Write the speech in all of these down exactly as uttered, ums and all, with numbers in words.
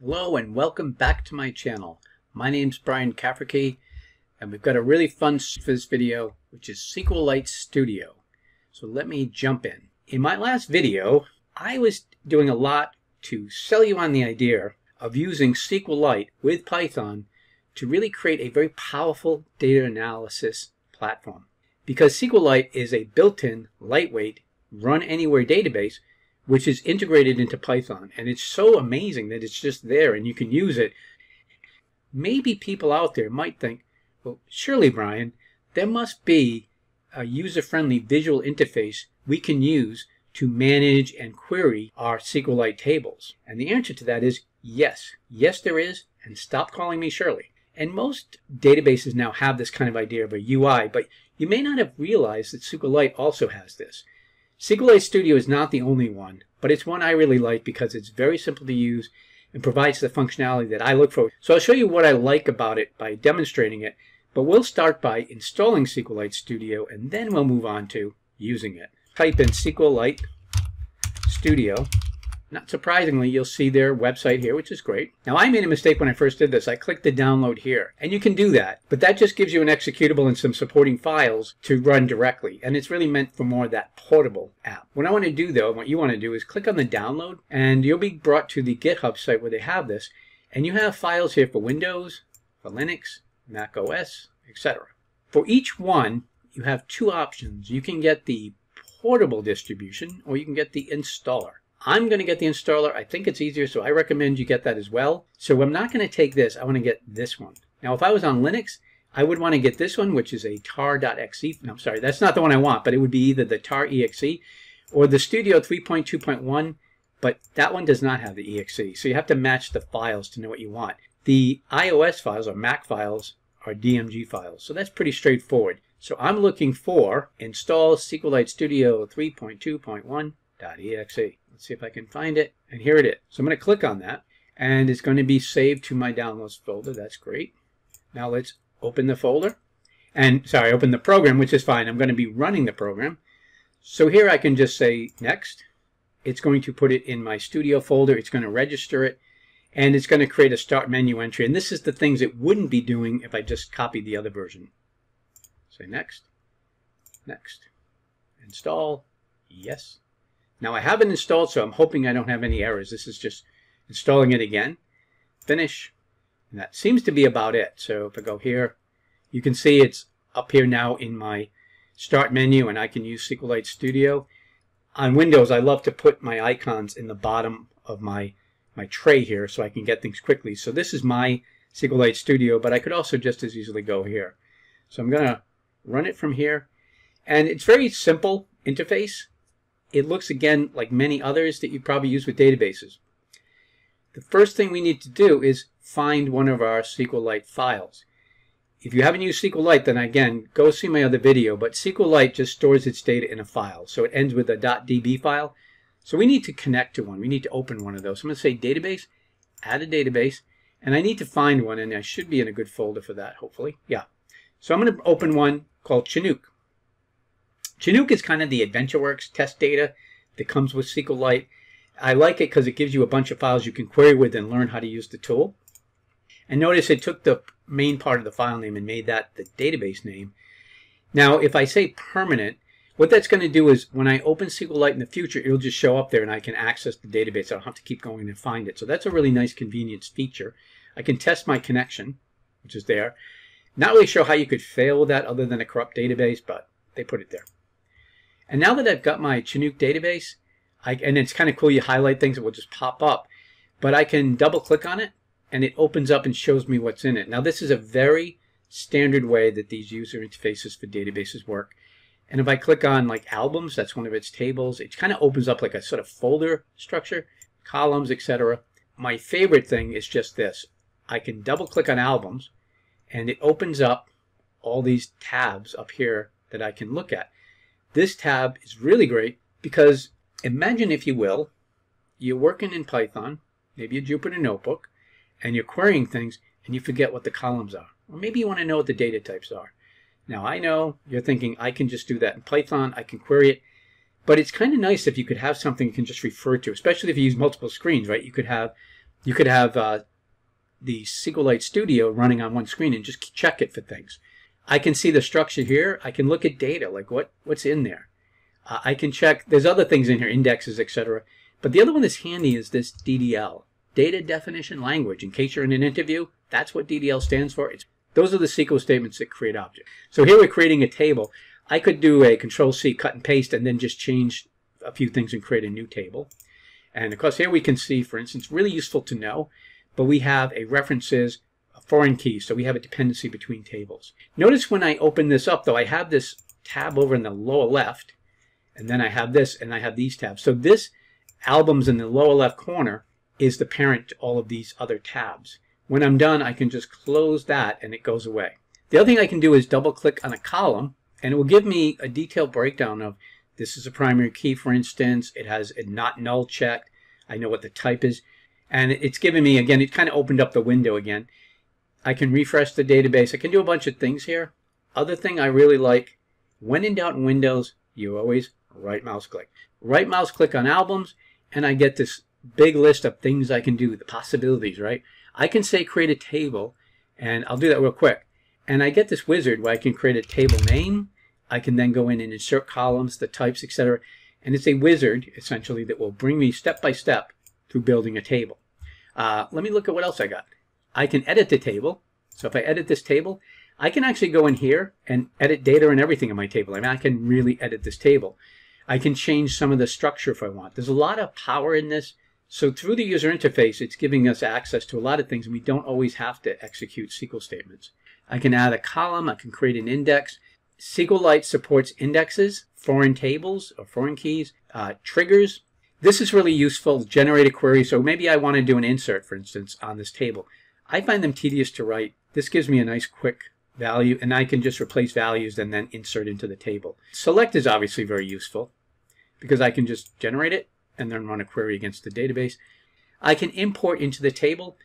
Hello and welcome back to my channel. My name's Brian Cafferky and we've got a really fun for this video, which is SQLite Studio. So let me jump in. In my last video, I was doing a lot to sell you on the idea of using SQLite with Python to really create a very powerful data analysis platform. Because SQLite is a built-in, lightweight, run-anywhere database which is integrated into Python, and it's so amazing that it's just there and you can use it. Maybe people out there might think, well, surely, Brian, there must be a user-friendly visual interface we can use to manage and query our SQLite tables. And the answer to that is yes. Yes, there is, and stop calling me Shirley. And most databases now have this kind of idea of a U I, but you may not have realized that SQLite also has this. SQLite Studio is not the only one, but it's one I really like because it's very simple to use and provides the functionality that I look for. So I'll show you what I like about it by demonstrating it, but we'll start by installing SQLite Studio and then we'll move on to using it. Type in SQLite Studio. Not surprisingly, you'll see their website here, which is great. Now, I made a mistake when I first did this. I clicked the download here, and you can do that, but that just gives you an executable and some supporting files to run directly, and it's really meant for more of that portable app. What I want to do, though, what you want to do is click on the download, and you'll be brought to the GitHub site where they have this, and you have files here for Windows, for Linux, Mac O S, et cetera. For each one, you have two options. You can get the portable distribution, or you can get the installer. I'm going to get the installer. I think it's easier, so I recommend you get that as well. So I'm not going to take this. I want to get this one. Now, if I was on Linux, I would want to get this one, which is a tar.exe. No, I'm sorry. That's not the one I want, but it would be either the tar.exe or the Studio three point two point one, but that one does not have the exe. So you have to match the files to know what you want. The iOS files or Mac files are D M G files, so that's pretty straightforward. So I'm looking for install SQLite Studio three point two point one dot E X E. Let's see if I can find it. And here it is. So I'm going to click on that, and it's going to be saved to my downloads folder. That's great. Now let's open the folder. And sorry, open the program, which is fine. I'm going to be running the program. So here I can just say next. It's going to put it in my Studio folder. It's going to register it, and it's going to create a start menu entry. And this is the things it wouldn't be doing if I just copied the other version. Say next, next, install, yes. Now I have it installed, so I'm hoping I don't have any errors. This is just installing it again. Finish. And that seems to be about it. So if I go here, you can see it's up here now in my start menu, and I can use SQLite Studio. On Windows, I love to put my icons in the bottom of my, my tray here so I can get things quickly. So this is my SQLite Studio, but I could also just as easily go here. So I'm going to run it from here. And it's very simple interface. It looks, again, like many others that you probably use with databases. The first thing we need to do is find one of our SQLite files. If you haven't used SQLite, then again, go see my other video, but SQLite just stores its data in a file. So it ends with a .db file. So we need to connect to one. We need to open one of those. So I'm going to say database, add a database, and I need to find one, and I should be in a good folder for that, hopefully. Yeah. So I'm going to open one called Chinook. Chinook is kind of the AdventureWorks test data that comes with SQLite. I like it because it gives you a bunch of files you can query with and learn how to use the tool. And notice it took the main part of the file name and made that the database name. Now, if I say permanent, what that's going to do is when I open SQLite in the future, it'll just show up there and I can access the database. I don't have to keep going and find it. So that's a really nice convenience feature. I can test my connection, which is there. Not really sure how you could fail that other than a corrupt database, but they put it there. And now that I've got my Chinook database, I, and it's kind of cool, you highlight things that will just pop up, but I can double click on it and it opens up and shows me what's in it. Now this is a very standard way that these user interfaces for databases work. And if I click on like albums, that's one of its tables, it kind of opens up like a sort of folder structure, columns, et cetera. My favorite thing is just this. I can double click on albums and it opens up all these tabs up here that I can look at. This tab is really great because imagine, if you will, you're working in Python, maybe a Jupyter notebook, and you're querying things and you forget what the columns are. Or maybe you want to know what the data types are. Now, I know you're thinking, I can just do that in Python, I can query it. But it's kind of nice if you could have something you can just refer to, especially if you use multiple screens, right? You could have You could have uh, the SQLite Studio running on one screen and just check it for things. I can see the structure here. I can look at data, like what, what's in there. Uh, I can check, there's other things in here, indexes, et cetera. But the other one that's handy is this D D L, Data Definition Language. In case you're in an interview, that's what D D L stands for. It's, those are the S Q L statements that create objects. So here we're creating a table. I could do a Control C, cut and paste, and then just change a few things and create a new table. And of course, here we can see, for instance, really useful to know, but we have a references, a foreign key, so we have a dependency between tables. Notice when I open this up, though, I have this tab over in the lower left, and then I have this, and I have these tabs. So this albums in the lower left corner is the parent to all of these other tabs. When I'm done, I can just close that, and it goes away. The other thing I can do is double-click on a column, and it will give me a detailed breakdown of this is a primary key, for instance. It has a not null check. I know what the type is. And it's given me, again, it kind of opened up the window again. I can refresh the database. I can do a bunch of things here. Other thing I really like, when in doubt in Windows, you always right mouse click. Right mouse click on albums, and I get this big list of things I can do, the possibilities, right? I can say create a table, and I'll do that real quick. And I get this wizard where I can create a table name. I can then go in and insert columns, the types, et cetera. And it's a wizard, essentially, that will bring me step by step through building a table. Uh, let me look at what else I got. I can edit the table. So if I edit this table, I can actually go in here and edit data and everything in my table. I mean, I can really edit this table. I can change some of the structure if I want. There's a lot of power in this. So through the user interface, it's giving us access to a lot of things, and we don't always have to execute S Q L statements. I can add a column. I can create an index. SQLite supports indexes, foreign tables or foreign keys, uh, triggers. This is really useful. Generate a query. So maybe I want to do an insert, for instance, on this table. I find them tedious to write. This gives me a nice quick value, and I can just replace values and then insert into the table. Select is obviously very useful because I can just generate it and then run a query against the database. I can import into the table.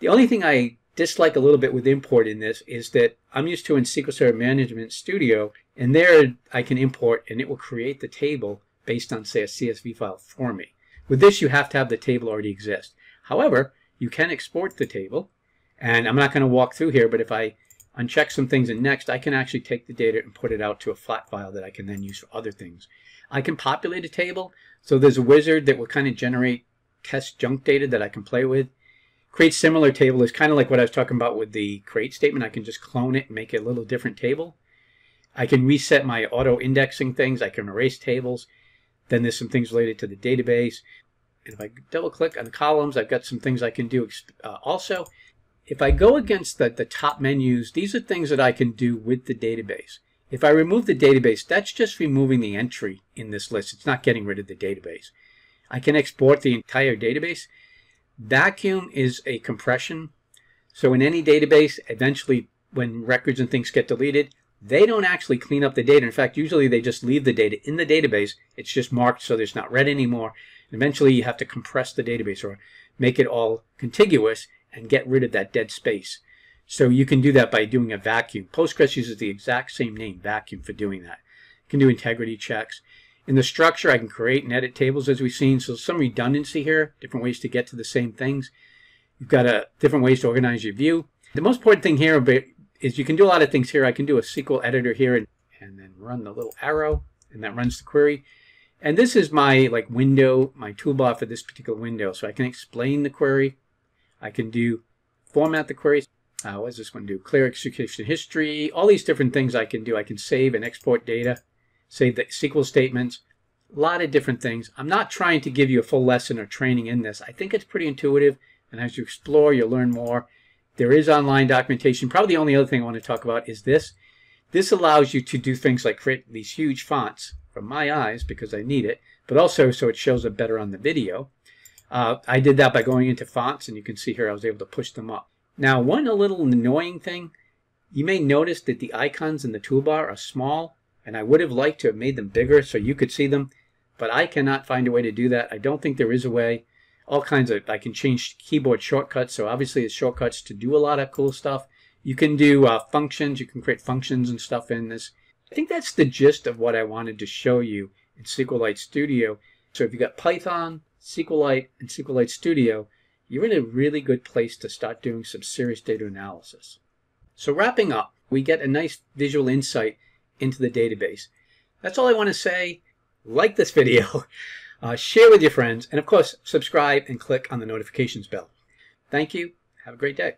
The only thing I dislike a little bit with import in this is that I'm used to in S Q L Server Management Studio, and there I can import and it will create the table based on, say, a C S V file for me. With this, you have to have the table already exist. However, you can export the table, and I'm not going to walk through here, but if I uncheck some things in Next, I can actually take the data and put it out to a flat file that I can then use for other things. I can populate a table. So there's a wizard that will kind of generate test junk data that I can play with. Create similar table is kind of like what I was talking about with the create statement. I can just clone it and make it a little different table. I can reset my auto indexing things. I can erase tables. Then there's some things related to the database. And if I double click on the columns, I've got some things I can do uh, also. If I go against the, the top menus, these are things that I can do with the database. If I remove the database, that's just removing the entry in this list. It's not getting rid of the database. I can export the entire database. Vacuum is a compression. So in any database, eventually when records and things get deleted, they don't actually clean up the data. In fact, usually they just leave the data in the database. It's just marked so it's not read anymore. And eventually you have to compress the database or make it all contiguous and get rid of that dead space. So you can do that by doing a vacuum. Postgres uses the exact same name, vacuum, for doing that. You can do integrity checks. In the structure, I can create and edit tables, as we've seen. So some redundancy here, different ways to get to the same things. You've got a, different ways to organize your view. The most important thing here is you can do a lot of things here. I can do a S Q L editor here and, and then run the little arrow, and that runs the query. And this is my like window, my toolbar for this particular window. So I can explain the query. I can do format the queries. Uh, what does this one do? Clear execution history. All these different things I can do. I can save and export data, save the S Q L statements, a lot of different things. I'm not trying to give you a full lesson or training in this. I think it's pretty intuitive, and as you explore, you'll learn more. There is online documentation. Probably the only other thing I want to talk about is this. This allows you to do things like create these huge fonts from my eyes because I need it, but also so it shows up better on the video. Uh, I did that by going into fonts, and you can see here I was able to push them up. Now, one a little annoying thing, you may notice that the icons in the toolbar are small, and I would have liked to have made them bigger so you could see them, but I cannot find a way to do that. I don't think there is a way. All kinds of, I can change keyboard shortcuts, so obviously it's shortcuts to do a lot of cool stuff. You can do uh, functions, you can create functions and stuff in this. I think that's the gist of what I wanted to show you in SQLite Studio. So if you've got Python, SQLite, and SQLite Studio, you're in a really good place to start doing some serious data analysis. So wrapping up, we get a nice visual insight into the database. That's all I want to say. Like this video, uh, share with your friends, and of course, subscribe and click on the notifications bell. Thank you. Have a great day.